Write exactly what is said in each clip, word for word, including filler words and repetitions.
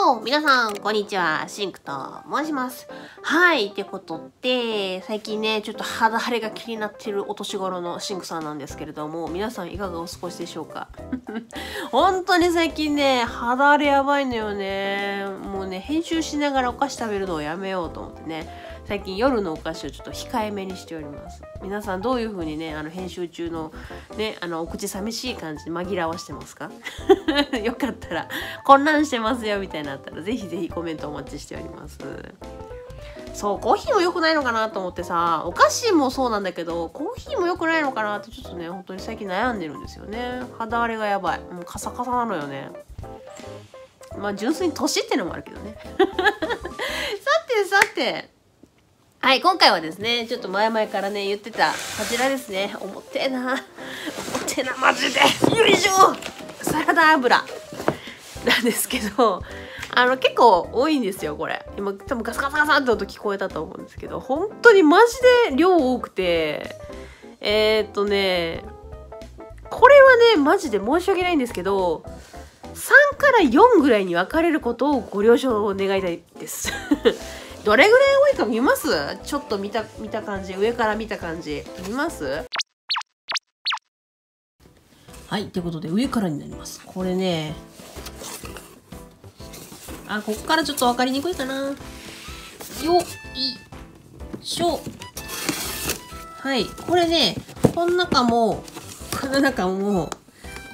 よう皆さん、こんにちは。シンクと申します。はい。ってことで、最近ね、ちょっと肌荒れが気になってるお年頃のシンクさんなんですけれども、皆さんいかがお過ごしでしょうか？本当に最近ね、肌荒れやばいのよね。もうね、編集しながらお菓子食べるのをやめようと思ってね、最近夜のお菓子をちょっと控えめにしております。皆さんどういう風にね、あの編集中のね、あのお口寂しい感じで紛らわしてますか？よかったら、混乱してますよみたいになったら、ぜひぜひコメントお待ちしております。そう、コーヒーも良くないのかなと思ってさ、お菓子もそうなんだけど、コーヒーも良くないのかなってちょっとね、本当に最近悩んでるんですよね。肌荒れがやばい。もうカサカサなのよね。まあ純粋に年ってのもあるけどね。さてさて。はい、今回はですね、ちょっと前々からね、言ってた、こちらですね。重てえな。重てえな、マジで。よいしょ！サラダ油なんですけど、あの、結構多いんですよ、これ。今、多分ガサガサガサって音聞こえたと思うんですけど、本当にマジで量多くて、えー、っとね、これはね、マジで申し訳ないんですけど、さんからよんぐらいに分かれることをご了承を願いたいです。どれぐらい多いか見ます？ちょっと見た、見た感じ、上から見た感じ、見ます？はい、ということで、上からになります。これね、あ、ここからちょっと分かりにくいかな。よいしょ。はい、これね、この中も、この中も、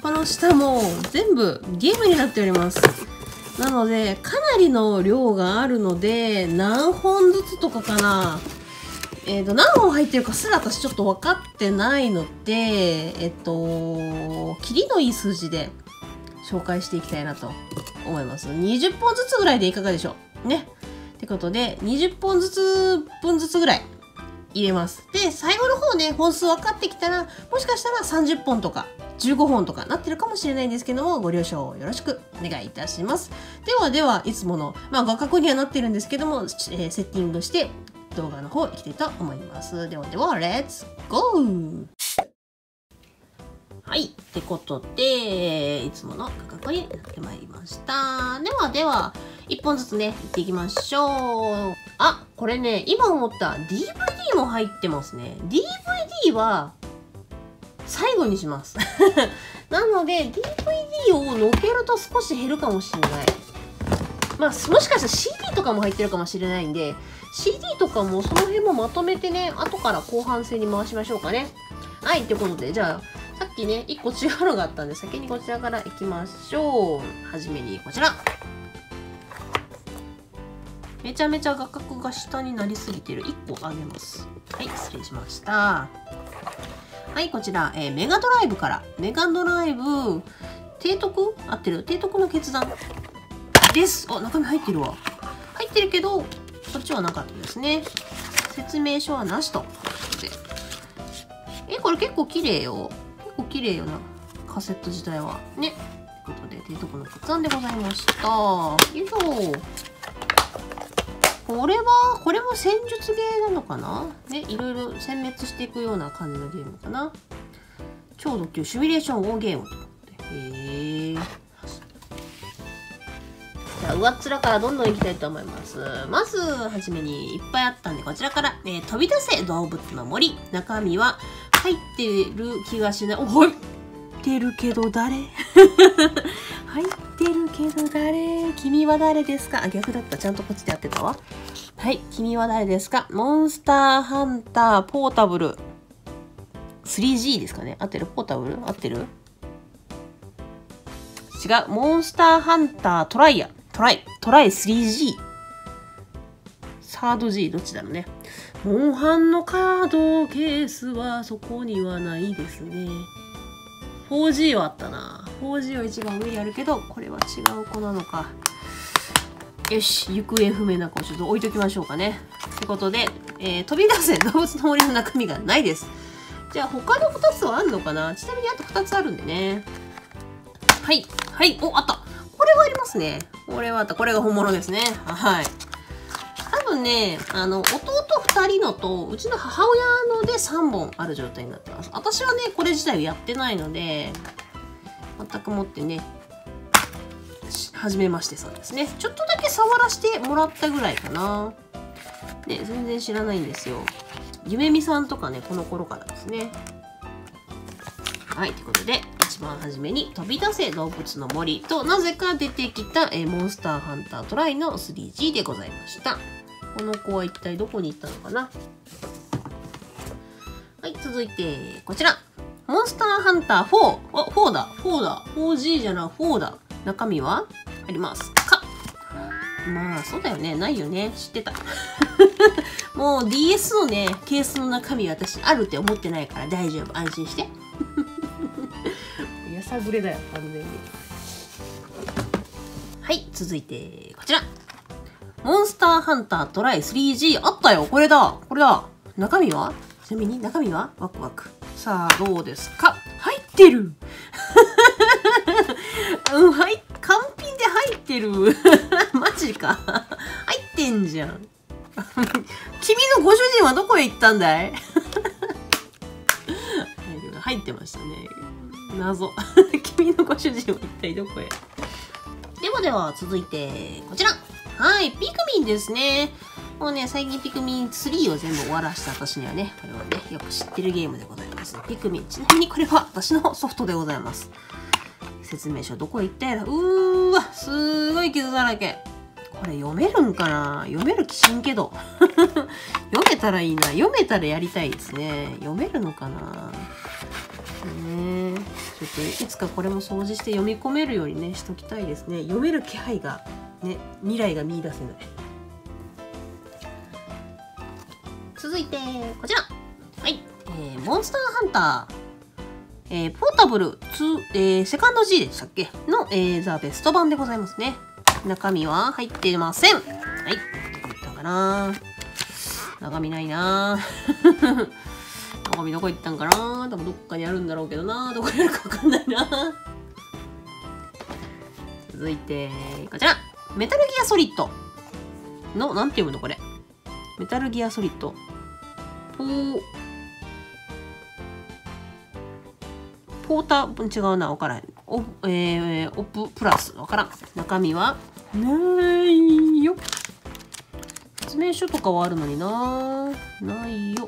この下も、全部ゲームになっております。なので、かなりの量があるので、何本ずつとかかな。えっと、何本入ってるかすら私ちょっと分かってないので、えっと、切りのいい数字で紹介していきたいなと思います。にじゅっぽんずつぐらいでいかがでしょう？ね。ってことで、にじゅっぽんずつ、分ずつぐらい入れます。で、最後の方ね、本数分かってきたら、もしかしたらさんじゅっぽんとか。じゅうごほんとかなってるかもしれないんですけども、ご了承よろしくお願いいたします。ではでは、いつもの、まあ画角にはなってるんですけども、えー、セッティングして動画の方行きたいと思います。ではでは、レッツゴー！はい、ってことで、いつもの画角になってまいりました。ではでは、いっぽんずつね、いっていきましょう。あ、これね、今思った ディーブイディー も入ってますね。ディーブイディー は、最後にします。なので、ディーブイディー をのけると少し減るかもしれない。まあ、もしかしたら シーディー とかも入ってるかもしれないんで、シーディー とかもその辺もまとめてね、後から後半戦に回しましょうかね。はい、ということで、じゃあ、さっきね、いっこ違うのがあったんで、先にこちらから行きましょう。はじめにこちら。めちゃめちゃ画角が下になりすぎてる。いっこあげます。はい、失礼しました。はい、こちら、えー、メガドライブから。メガドライブ、提督？合ってる？提督の決断です。あ、中身入ってるわ。入ってるけど、こっちはなかったですね。説明書はなしと。え、これ結構綺麗よ。結構綺麗よな。カセット自体は。ね。ということで、提督の決断でございました。よいしょ。これは、これも戦術ゲーなのかなね、いろいろ殲滅していくような感じのゲームかな。超ド級シミュレーションウォーゲームということで。へー。じゃあ、上っ面からどんどんいきたいと思います。まず、はじめにいっぱいあったんで、こちらから、えー、飛び出せ動物の森。中身は入ってる気がしない。お、入ってるけど誰入ってるけど誰？君は誰ですか？あ、逆だった。ちゃんとこっちでやってたわ。はい。君は誰ですか？モンスターハンターポータブル。スリージー ですかね？合ってる？ポータブル？合ってる？違う。モンスターハンタートライや。トライ。トライ スリージー。サード G どっちだろうね。モンハンのカードケースはそこにはないですね。フォージー はあったな。フォージー は一番上にあるけど、これは違う子なのか。よし、行方不明な子、ちょっと置いときましょうかね。ということで、えー、飛び出せ動物の森の中身がないです。じゃあ、他のふたつはあるのかな？ちなみにあとふたつあるんでね。はい、はい、お、あった。これはありますね。これはあった。これが本物ですね。はい。多分ね、あの、弟ふたりのと、うちの母親のでさんぼんある状態になってます。私はね、これ自体をやってないので、全く持ってね、初めましてさんですね。ちょっとだけ触らせてもらったぐらいかな。ね、全然知らないんですよ。ゆめみさんとかね、この頃からですね。はい、ということで、一番初めに飛び出せ動物の森と、なぜか出てきたえモンスターハンタートライの スリージー でございました。この子は一体どこに行ったのかな？はい、続いて、こちら。モンスターハンターフォー。あ、フォーだ。フォーだ。フォージー じゃな、フォーだ。中身はありますか？まあ、そうだよね。ないよね。知ってた。もう ディーエス のね、ケースの中身私あるって思ってないから大丈夫。安心して。やさぐれだよ、完全に。はい、続いて、こちら。モンスターハンタートライ スリージー。あったよ。これだ。これだ。中身はちなみに中身はワクワク。さあ、どうですか？入ってるうん、はい、完品で入ってるマジか。入ってんじゃん。君のご主人はどこへ行ったんだい入ってましたね。謎。君のご主人は一体どこへ？ではでは、続いて、こちら。はい、ピクミンですね。もうね、最近ピクミンスリーを全部終わらせた私にはね、これはね、よく知ってるゲームでございます。ピクミン。ちなみにこれは私のソフトでございます。説明書どこ行ったやら。うーわ、すーごい傷だらけ。これ読めるんかな？読める気しんけど。読めたらいいな。読めたらやりたいですね。読めるのかな？ね、ちょっといつかこれも掃除して読み込めるようにね、しときたいですね。読める気配が、ね、未来が見出せない。続いて、こちら。はい。えー、モンスターハンター、えー、ポータブルツー、えー、セカンド G でしたっけの、えー、ザ・ベスト版でございますね。中身は入っていません。はい。どこ行ったかな？中身ないなぁ。中身どこ行ったんかな？多分どっかにあるんだろうけどなぁ。どこにあるかわかんないなぁ。続いて、こちら。メタルギアソリッドの、なんて読むのこれ。メタルギアソリッド。ポー、ポーター、違うな、わからへん。お、えー、オププラス、わからん。中身は、ないよ。説明書とかはあるのにな、ないよ。本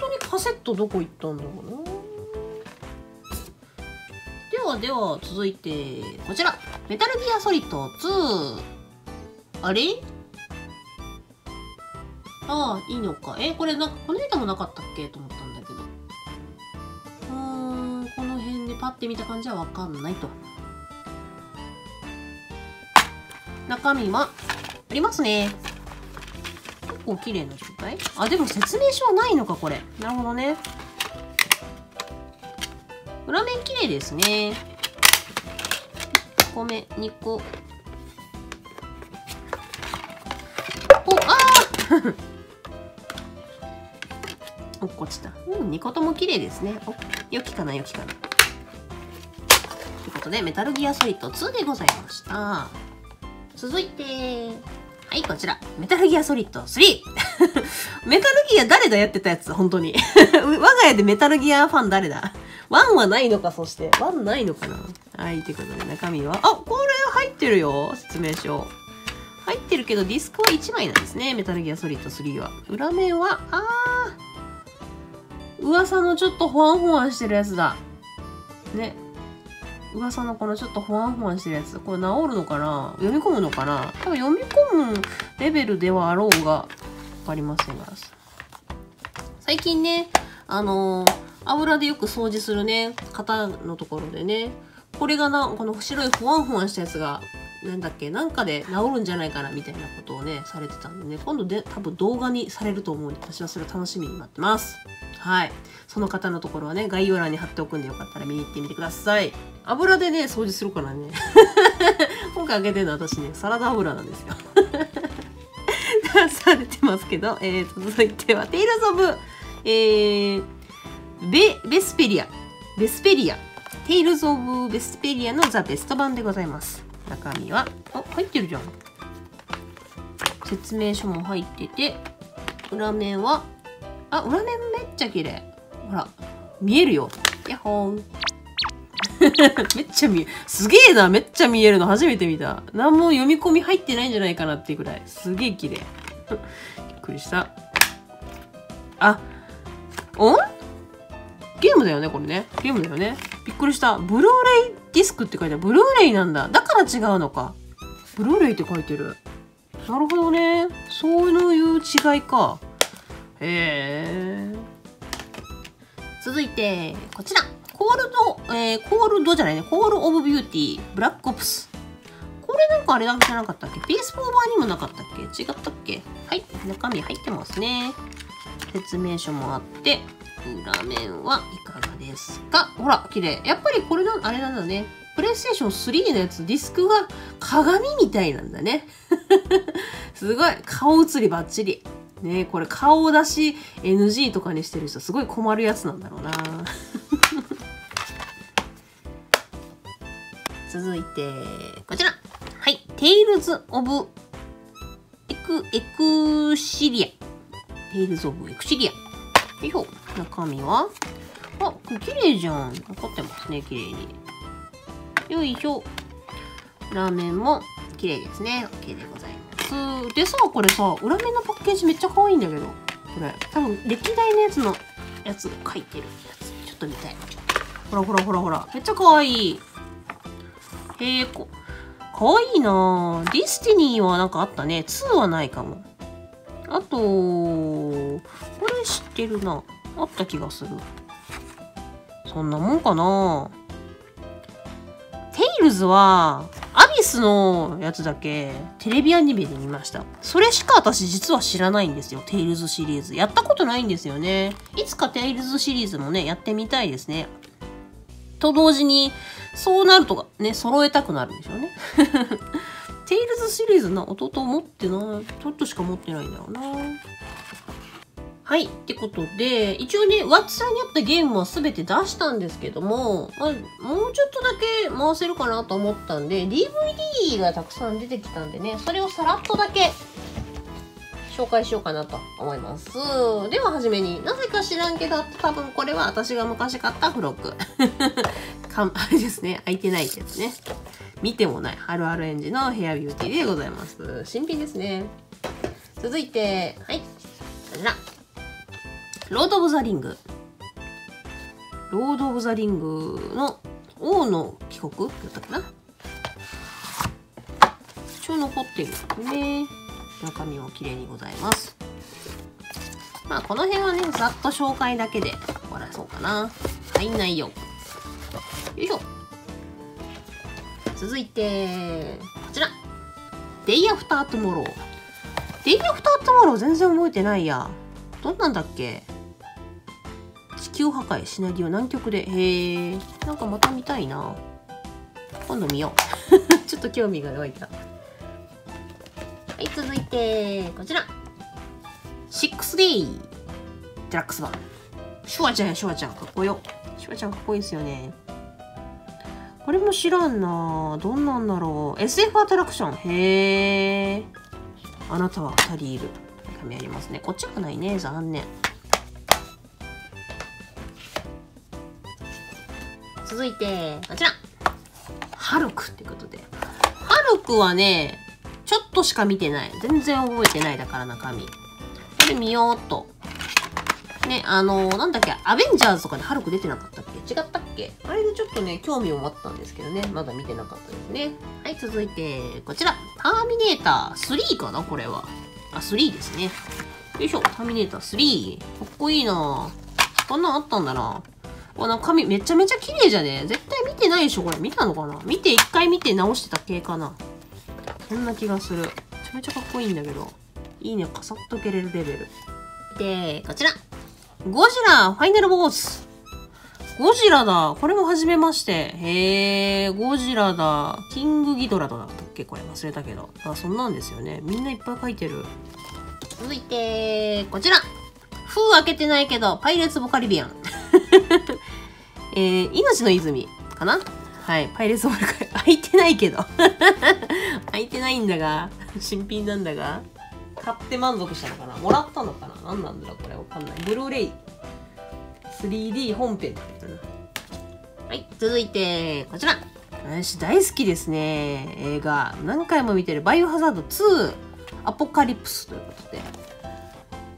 当にカセットどこ行ったんだろうな。ではでは、続いて、こちら。メタルギアソリッドツー。あれ？ああ、いいのか。え、これなんか、このネタもなかったっけと思ったんだけど。うーん、この辺でパッて見た感じはわかんないと。中身は、ありますね。結構綺麗な状態？あ、でも説明書はないのか、これ。なるほどね。裏面綺麗ですね。いっこめ、にこ。落っこちた。うん、にことも綺麗ですね。お、よきかな、よきかな。ということで、メタルギアソリッドツーでございました。続いて、はい、こちら。メタルギアソリッドスリー。メタルギア誰だやってたやつ、本当に。我が家でメタルギアファン誰だ？ワンはないのか、そして。ワンないのかな。はい、ということで、中身は。あ、これ入ってるよ、説明書。入ってるけど、ディスクはいちまいなんですね。メタルギアソリッドスリーは。裏面は、あー、噂のちょっとホワンホワンしてるやつだ。ね。噂のこのちょっとホワンホワンしてるやつ。これ治るのかな？読み込むのかな？多分読み込むレベルではあろうが、わかりませんが。最近ね、あのー、油でよく掃除するね、方のところでね、これがな、この白いホワンホワンしたやつが、なんだっけ、なんかで治るんじゃないかなみたいなことをね、されてたんでね、今度で多分動画にされると思うんで、私はそれ楽しみに待ってます。はい。その方のところはね、概要欄に貼っておくんで、よかったら見に行ってみてください。油でね、掃除するからね。今回あげてるのは私ね、サラダ油なんですよ。されてますけど、えー、続いては、テイルズ・オブ、えー、ベ、ベスペリア。ベスペリア。テイルズ・オブ・ベスペリアのザ・ベスト版でございます。中身は、あ、入ってるじゃん。説明書も入ってて、裏面は、あ、裏面めっちゃ綺麗。ほら、見えるよ。やっほー。めっちゃ見え、すげえな、めっちゃ見えるの初めて見た。何も読み込み入ってないんじゃないかなっていうくらい。すげえ綺麗。びっくりした。あ、おん？ゲームだよね、これね。ゲームだよね。びっくりした。ブルーレイディスクって書いてある。ブルーレイなんだ。だから違うのか。ブルーレイって書いてる。なるほどね。そういう違いか。へえ。続いて、こちら。コールド、えー、コールドじゃないね。コールオブビューティー、ブラックオプス。これなんかあれだけじゃなかったっけ？ピースフォーバーにもなかったっけ？違ったっけ？はい。中身入ってますね。説明書もあって、裏面はいかがですか？ほら、綺麗。やっぱりこれの、あれなんだね。プレイステーションスリーのやつ、ディスクが鏡みたいなんだね。すごい。顔写りバッチリ。ね、これ顔出し エヌジー とかにしてる人、すごい困るやつなんだろうな。続いて、こちら。はい。テイルズ・オブ・エク・エクシリア。テイルズ・オブ・エクシリア。よいしょ。中身は？あ、これ綺麗じゃん。残ってますね、綺麗に。よいしょ。裏面も綺麗ですね。OK でございます。でさ、これさ、裏面のパッケージめっちゃ可愛いんだけど。これ、多分歴代のやつのやつが書いてるやつ。ちょっと見たい。ほらほらほらほら。めっちゃ可愛い。へえ、こ、かわいいなぁ。ディスティニーはなんかあったね。ツーはないかも。あと、これ知ってるな。あった気がする。そんなもんかなぁ。テイルズは、アビスのやつだけ、テレビアニメで見ました。それしか私実は知らないんですよ。テイルズシリーズ。やったことないんですよね。いつかテイルズシリーズもね、やってみたいですね。と同時に、そうなるとかね、揃えたくなるんでしょうね。テイルズシリーズな、弟持ってない。ちょっとしか持ってないんだろうな。はい。ってことで、一応ね、ワッツさんにあったゲームは全て出したんですけども、まあ、もうちょっとだけ回せるかなと思ったんで、ディーブイディー がたくさん出てきたんでね、それをさらっとだけ紹介しようかなと思います。でははじめに、なぜか知らんけど、多分これは私が昔買った付録。かあれですね。開いてないってやつね。見てもない。ハルハルエンジのヘアビューティーでございます。新品ですね。続いて、はい。こちら。ロード・オブ・ザ・リング。ロード・オブ・ザ・リングの王の帰国だったかな。一応残ってるんね。中身も綺麗にございます。まあ、この辺はね、ざっと紹介だけで終わらそうかな。入んないよ。よいしょ。続いて、こちら。デイアフタートゥモロー。デイアフタートゥモロー全然覚えてないや。どんなんだっけ？地球破壊、シナリオ、南極で。へえ。なんかまた見たいな。今度見よう。ちょっと興味が湧いた。はい、続いて、こちら。シックスデイ。デラックス版。シュワちゃんや、シュワちゃん。かっこよ。シュワちゃんかっこいいですよね。これも知らんなぁ。どんなんだろう。エスエフ アトラクション。へぇ。あなたは二人いる。紙ありますね。こっちがないね。残念。続いて、こちら。ハルクってことで。ハルクはね、ちょっとしか見てない。全然覚えてない。だから中身。これ見ようっと。ね、あのー、なんだっけ、アベンジャーズとかでハルク出てなかったっけ？違ったっけ？あれでちょっとね、興味を持ったんですけどね、まだ見てなかったですね。はい、続いて、こちら。ターミネータースリーかなこれは。あ、スリーですね。よいしょ、ターミネータースリー。かっこいいなぁ。こんなんあったんだなぁ。この紙めちゃめちゃ綺麗じゃね？絶対見てないでしょ、これ。見たのかな？見て、一回見て直してた系かな。そんな気がする。めちゃめちゃかっこいいんだけど。いいね、カサッと蹴れるレベル。で、こちら。ゴジラファイナルボース。ゴジラだ。これも初めまして。へー、ゴジラだ。キングギドラだったっけ？これ忘れたけど。あ、そんなんですよね。みんないっぱい書いてる。続いて、こちら。封開けてないけど、パイレーツ・オブ・カリビアン。えー、命の泉かな？はい。パイレーツ・オブ・カリビアン。開いてないけど。開いてないんだが。新品なんだが。買って満足したのかな？もらったのかな？何なんだろうこれわかんない。ブルーレイ スリーディー 本編ってことな。ははい、続いて、こちら。私大好きですね。映画。何回も見てる。バイオハザードツー、アポカリプスということで。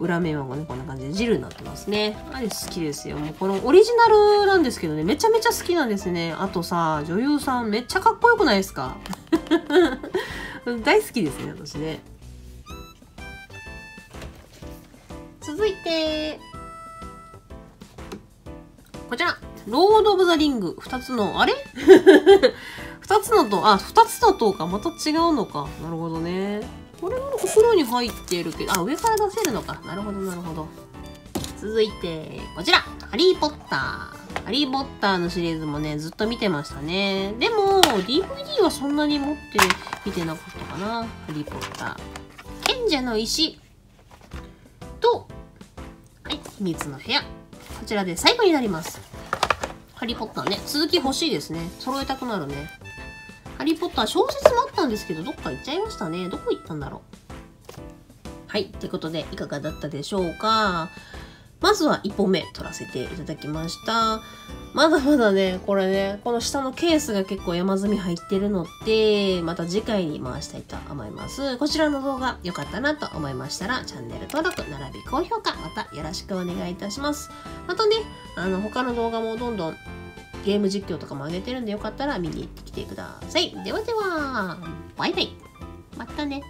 裏面はね、こんな感じでジルになってますね。あれ好きですよ。もうこのオリジナルなんですけどね、めちゃめちゃ好きなんですね。あとさ、女優さんめっちゃかっこよくないですか大好きですね、私ね。続いて、こちら。ロード・オブ・ザ・リング。二つの、あれ二つのと、あ、二つのとか、また違うのか。なるほどね。これもお風呂に入っているけど、あ、上から出せるのか。なるほど、なるほど。続いて、こちら。ハリー・ポッター。ハリー・ポッターのシリーズもね、ずっと見てましたね。でも、ディーブイディー はそんなに持って見てなかったかな。ハリー・ポッター。賢者の石。と、はい、秘密の部屋。こちらで最後になります。ハリーポッターね。続き欲しいですね。揃えたくなるね。ハリーポッター小説もあったんですけど、どっか行っちゃいましたね。どこ行ったんだろう。はい。ということで、いかがだったでしょうか。まずはいっぽんめ本目取らせていただきました。まだまだね、これね、この下のケースが結構山積み入ってるので、また次回に回したいと思います。こちらの動画良かったなと思いましたら、チャンネル登録、並び高評価、またよろしくお願いいたします。またね、あの、他の動画もどんどんゲーム実況とかも上げてるんで、よかったら見に行ってきてください。ではでは、バイバイ。またね。